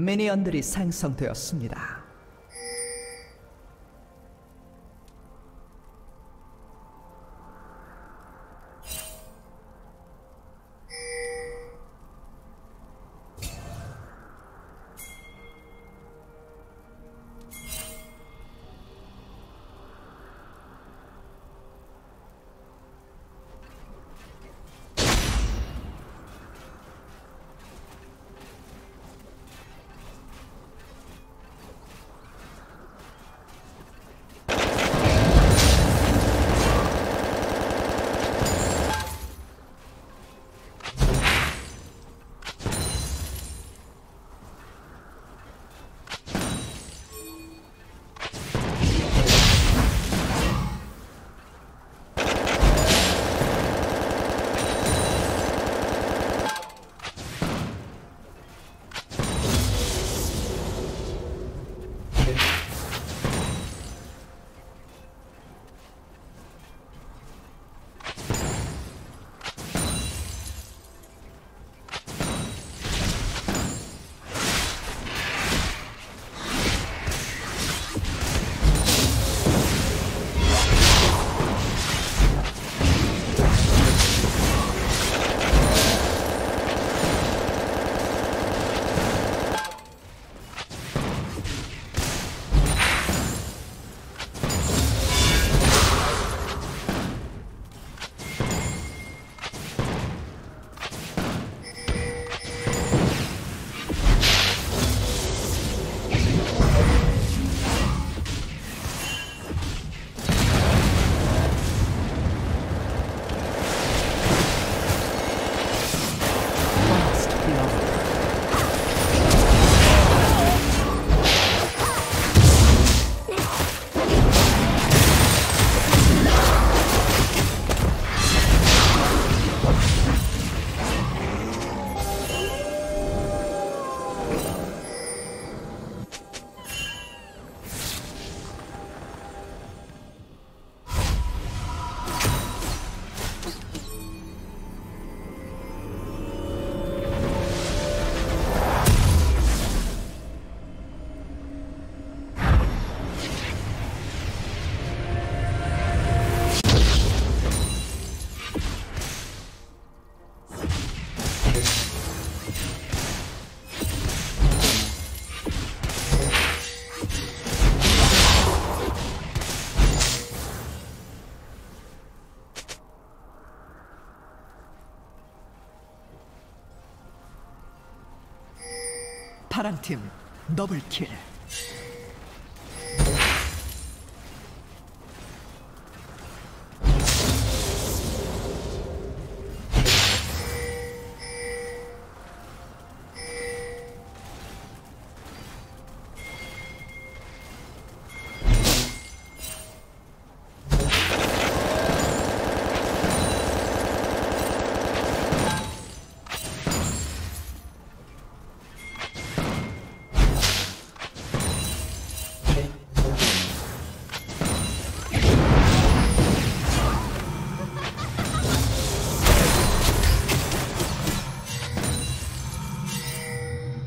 미니언들이 생성되었습니다. 파랑팀 더블킬.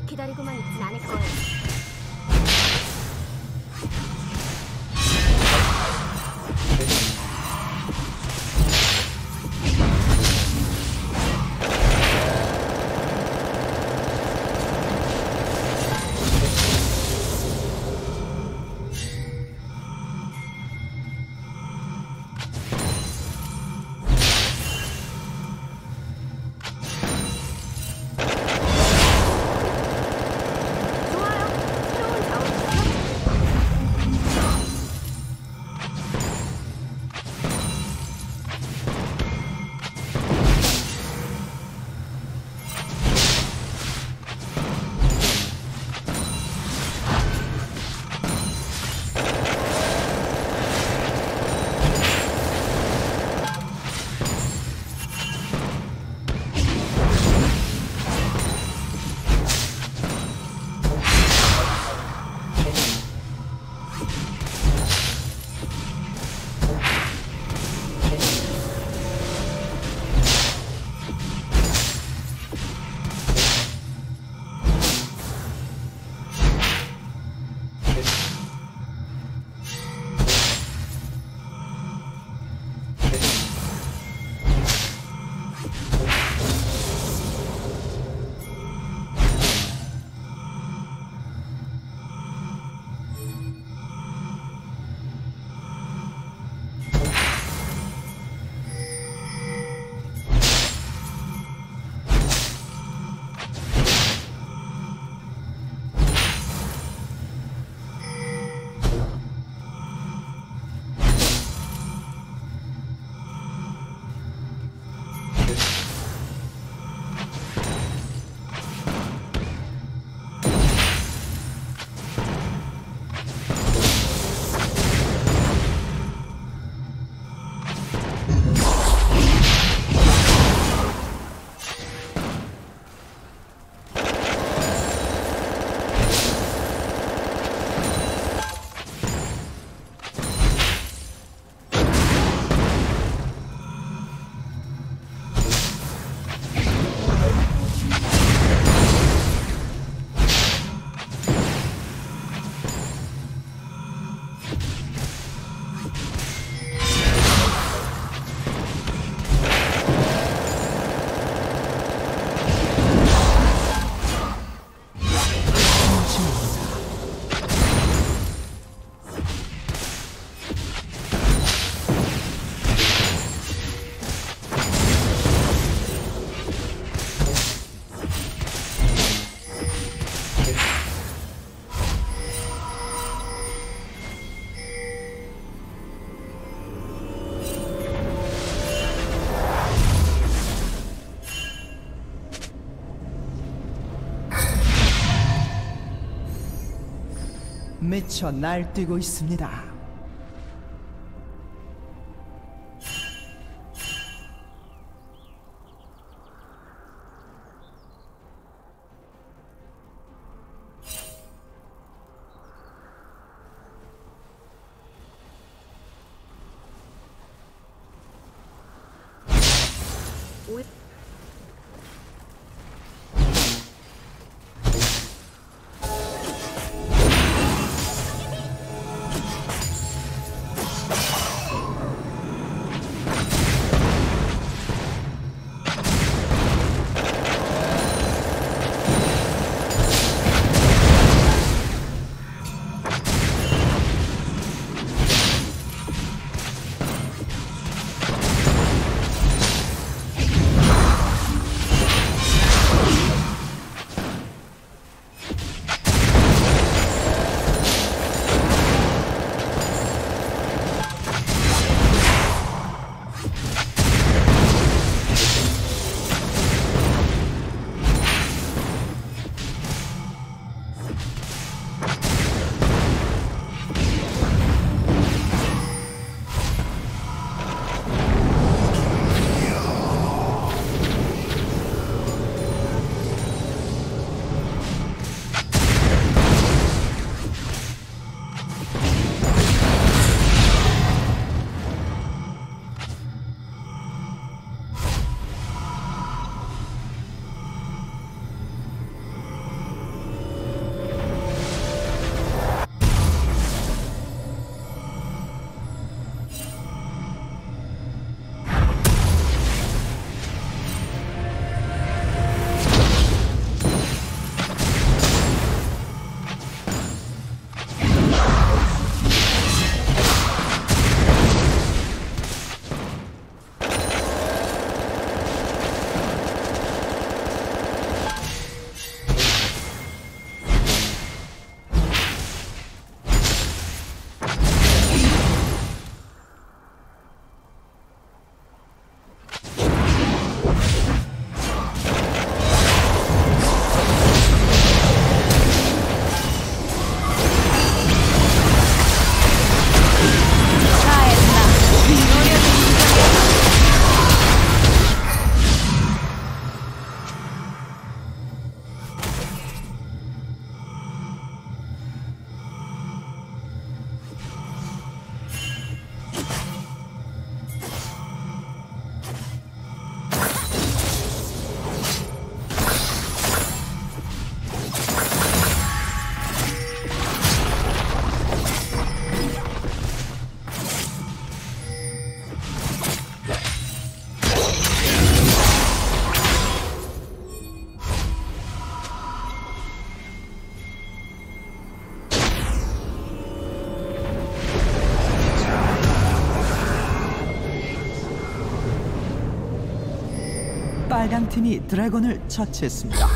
기다리고만 있진 않을 거예요. 좋아요. 미쳐 날뛰고 있습니다. 빨강 팀이 드래곤을 처치했습니다.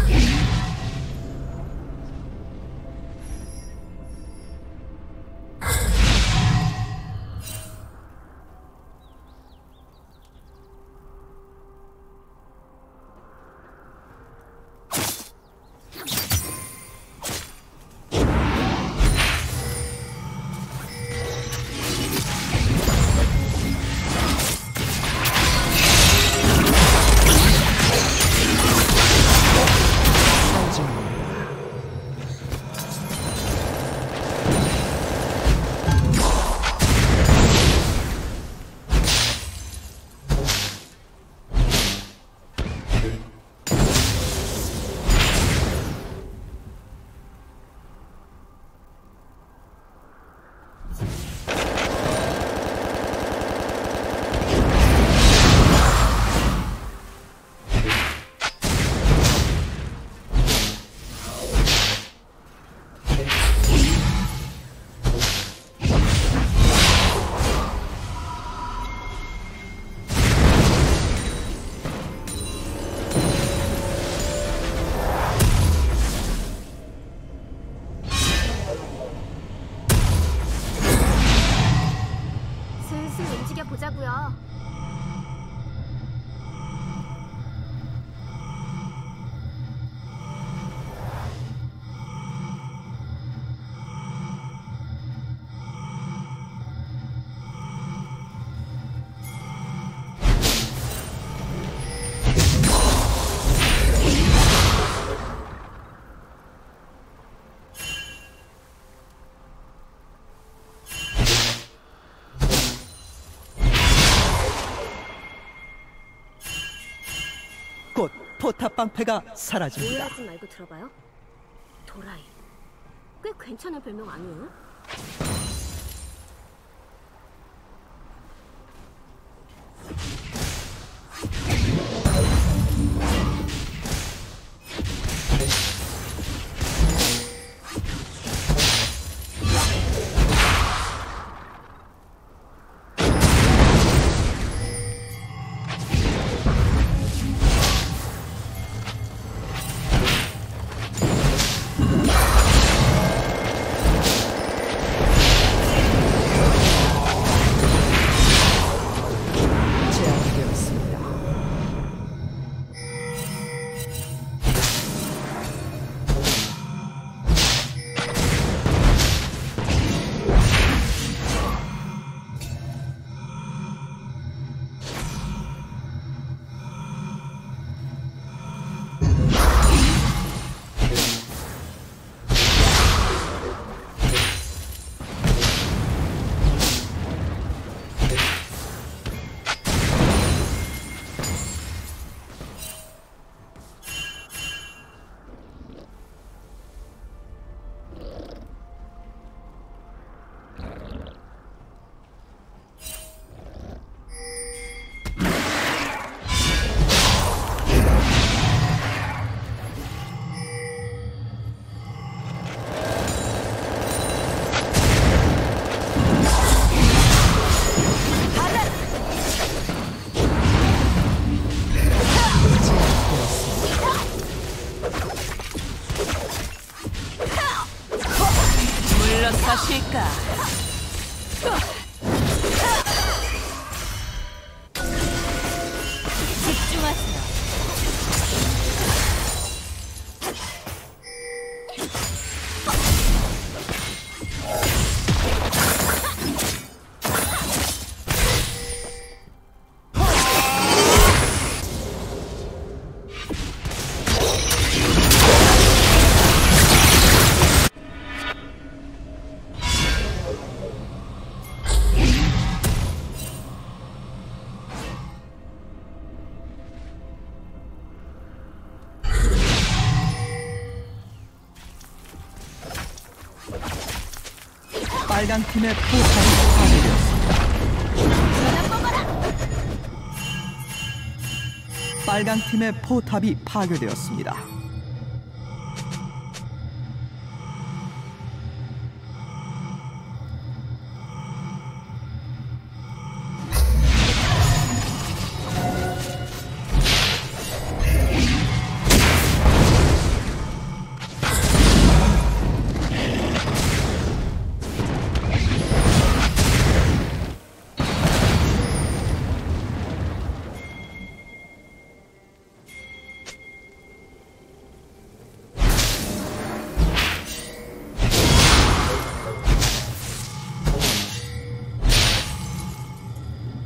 포탑 방패가 사라집니다. 놀라지 말고 들어봐요. 도라이. 꽤 괜찮은 별명 아니에요? 빨간 팀의 포탑이 파괴되었습니다. 빨간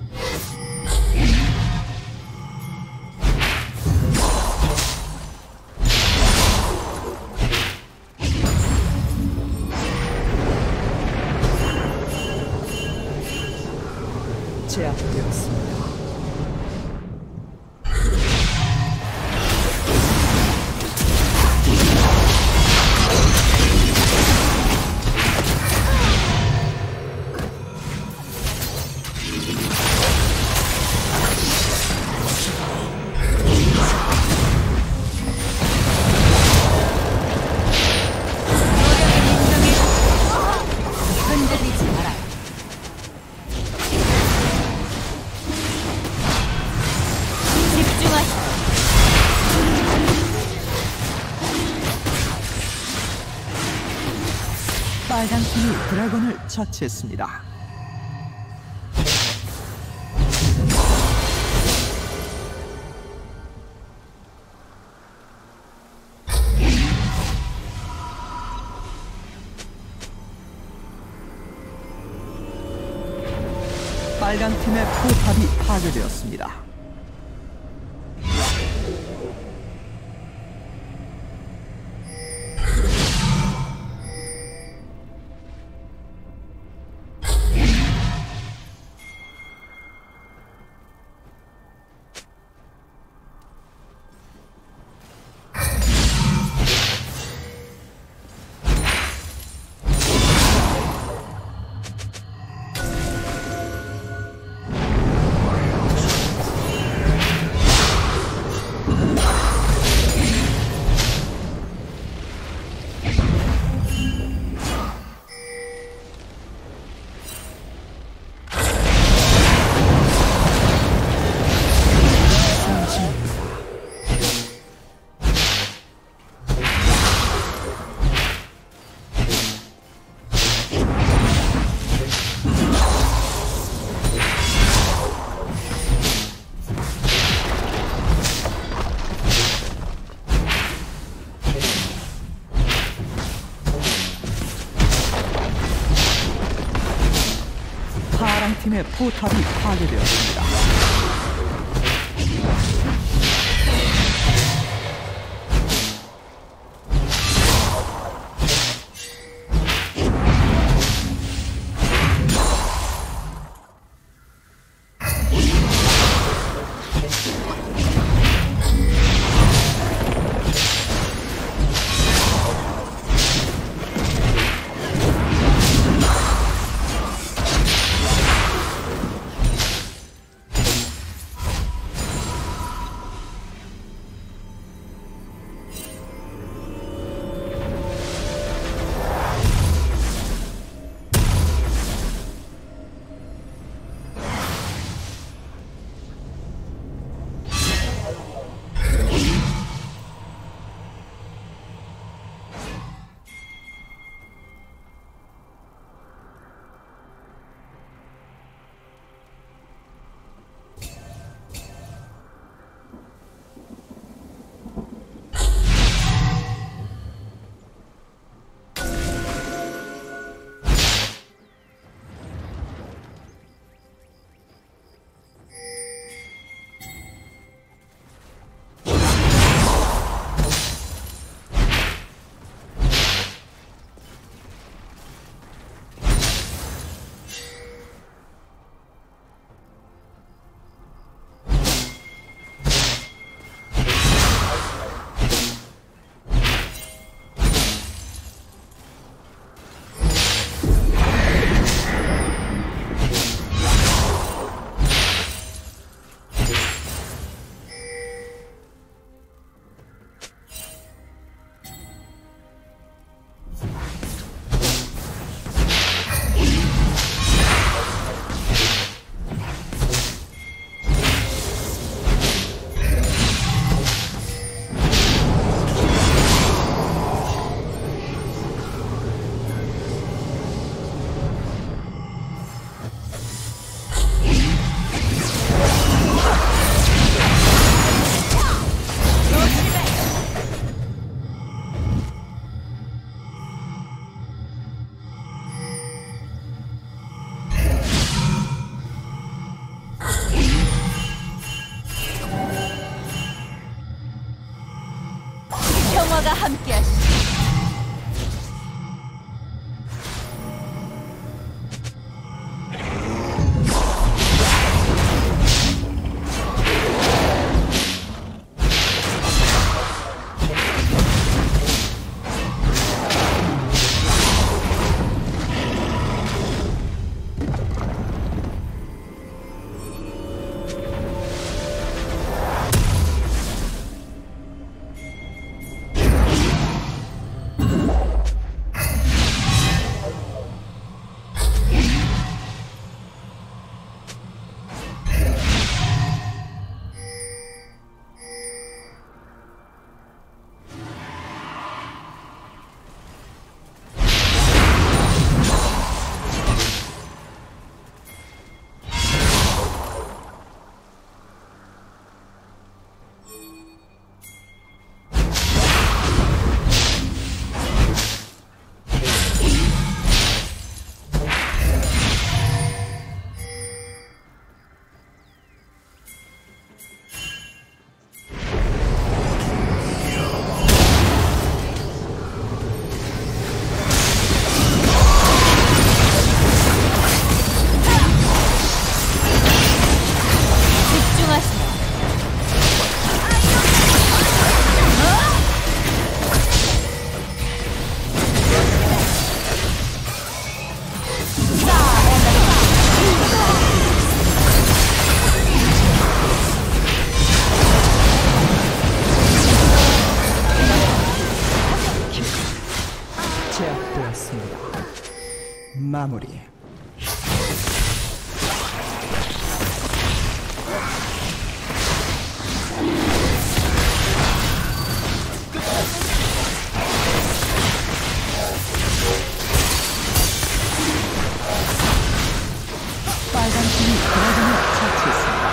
팀의 포탑이 파괴되었습니다. 빨간 팀이 드래곤을 처치했습니다. 빨간 팀의 포탑이 파괴되었습니다. 상대팀의 포탑이 파괴되었습니다. 마무리. 빨간 팀이 드래곤을 처치했습니다.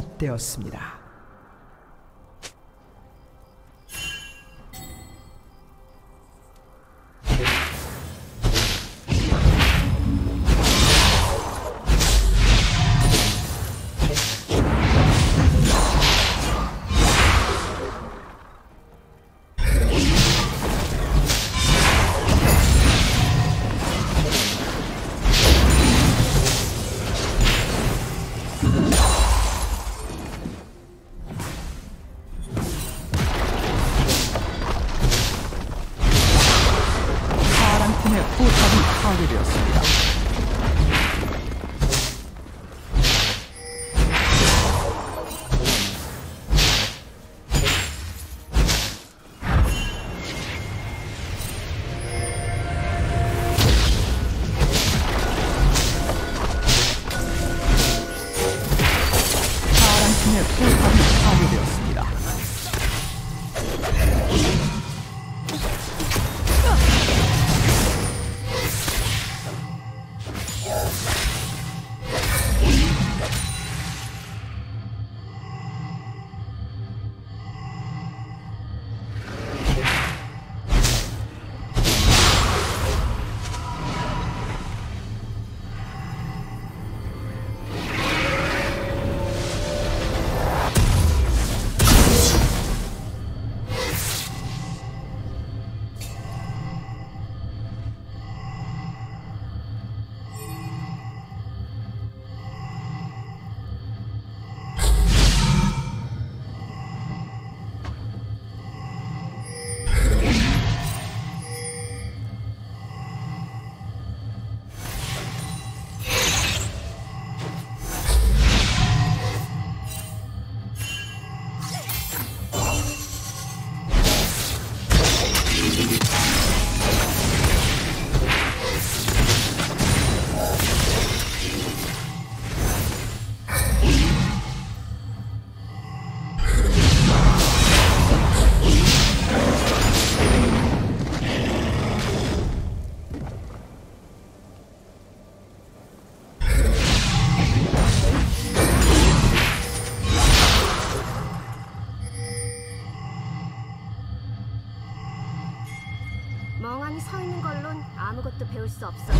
시작되었습니다. 멍하니 서 있는 걸론 아무것도 배울 수 없어.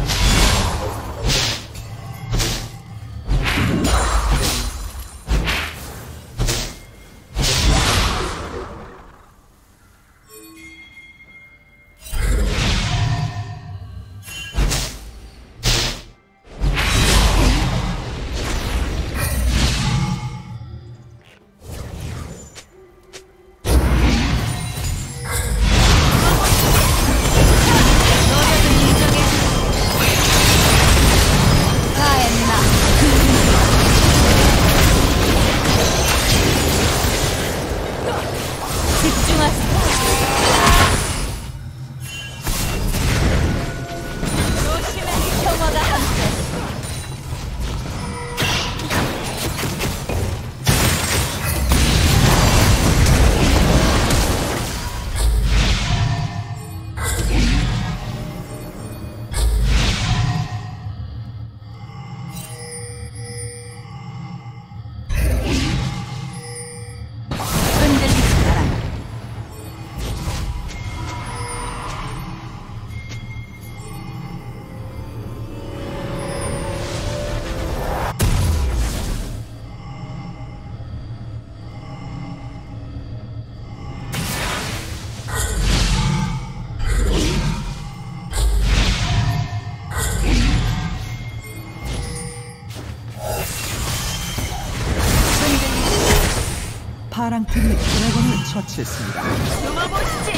파랑팀이 드래곤을 처치했습니다. 숨어보시지!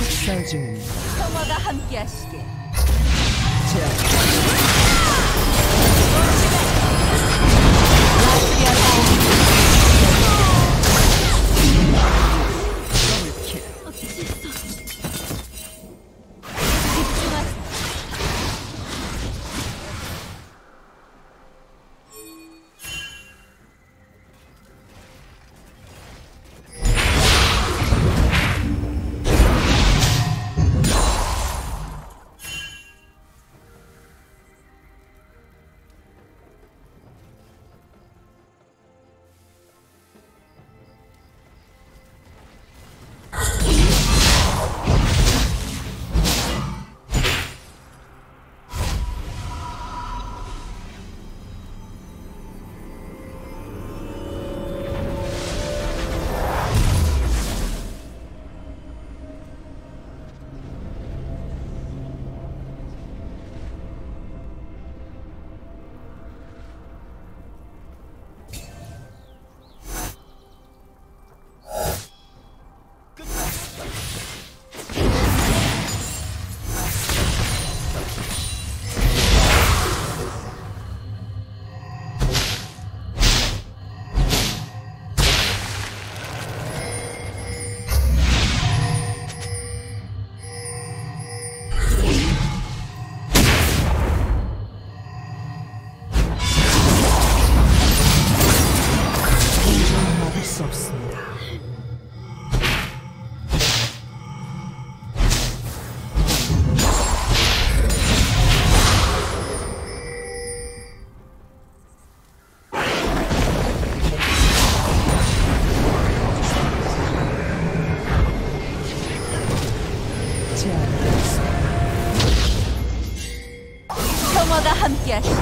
특살 중입니다. 평화가 함께하시게. 평화가 함께하시오.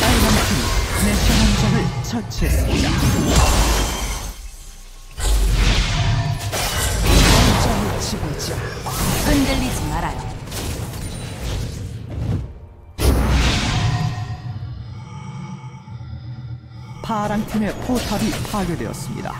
빨간 팀, 내 편한 적을 처치했습니다. 완전히 지배자. 흔들리지 말아요. 파랑 팀의 포탑이 파괴되었습니다.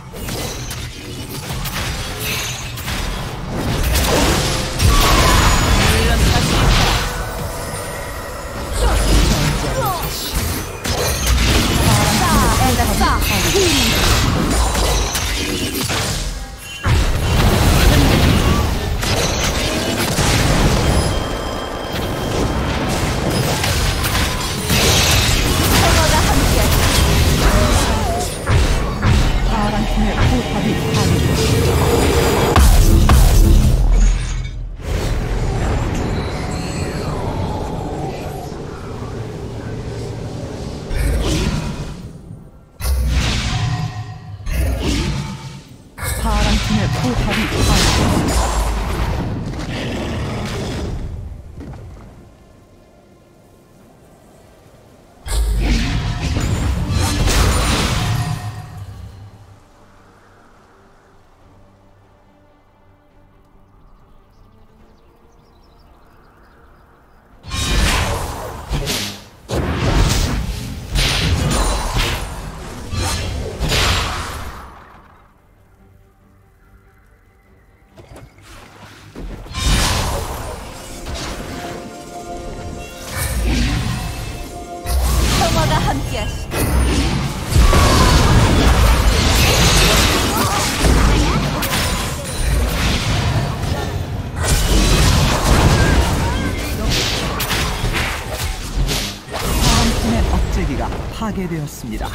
파괴되었습니다.